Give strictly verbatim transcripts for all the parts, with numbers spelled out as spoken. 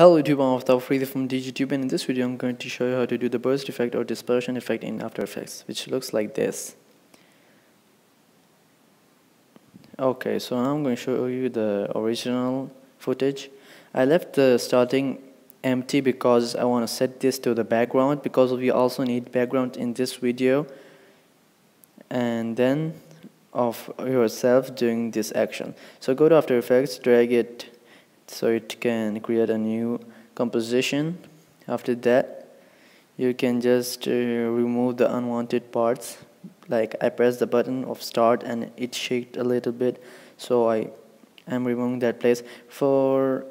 Hello YouTube, I'm Aftab Afridi from Digitube, and in this video I'm going to show you how to do the burst effect or dispersion effect in After Effects, which looks like this. Okay, so now I'm going to show you the original footage. I left the starting empty because I want to set this to the background, because we also need background in this video, and then of yourself doing this action. So go to After Effects, drag it so it can create a new composition. After that, you can just uh, remove the unwanted parts. Like, I press the button of start and it shaked a little bit, so I am removing that place. For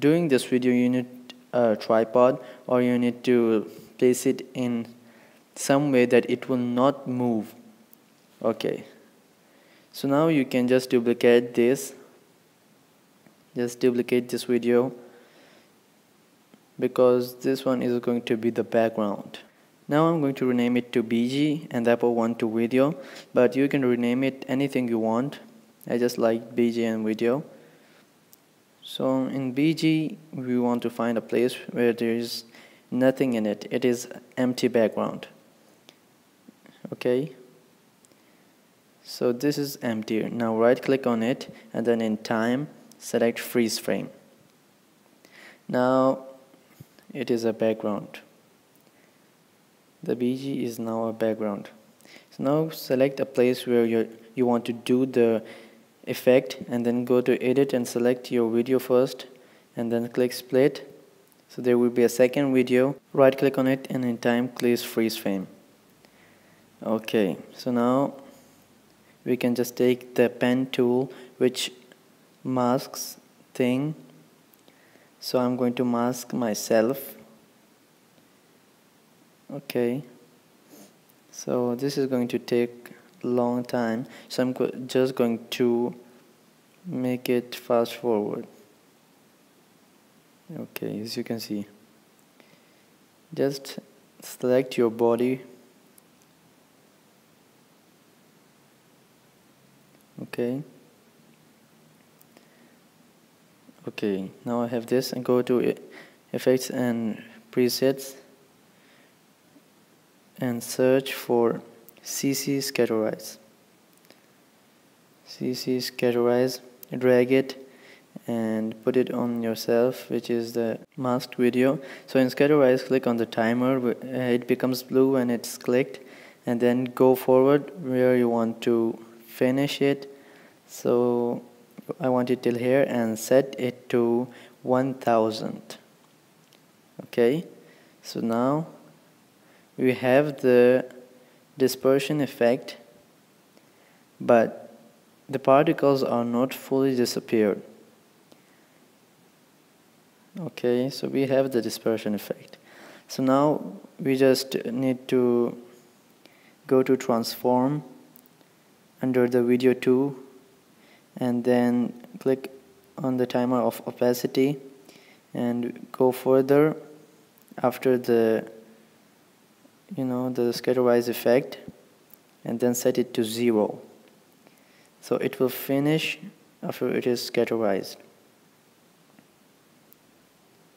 doing this video, you need a tripod, or you need to place it in some way that it will not move. Okay, so now you can just duplicate this. Just duplicate this video, because this one is going to be the background. Now I'm going to rename it to B G and the upper one to video, but you can rename it anything you want. I just like B G and video. So in B G, we want to find a place where there is nothing in it. It is empty background. Okay. So this is empty. Now right click on it, and then in time, select freeze frame. Now it is a background. The B G is now a background. So now select a place where you you want to do the effect, and then go to edit and select your video first, and then click split. So there will be a second video. Right click on it, and in time click freeze frame. Okay, so now we can just take the pen tool, which masks thing. So I'm going to mask myself. Okay, so this is going to take a long time, so I'm go just going to make it fast forward. Okay, as you can see, just select your body. Okay. Okay, now I have this, and go to effects and presets and search for C C Scatterize. C C Scatterize, drag it and put it on yourself, which is the masked video. So in Scatterize, click on the timer, it becomes blue when it's clicked, and then go forward where you want to finish it. So I want it till here, and set it to one thousand. Okay, so now we have the dispersion effect, but the particles are not fully disappeared. Okay, so we have the dispersion effect. So now we just need to go to transform under the video two, and then click on the timer of opacity and go further after the you know the Scatterize effect, and then set it to zero, so it will finish after it is scatterized.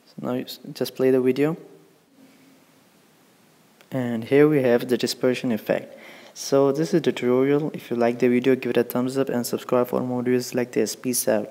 So now you just play the video, and here we have the dispersion effect. So this is the tutorial. If you like the video, give it a thumbs up and subscribe for more videos like this. Peace out.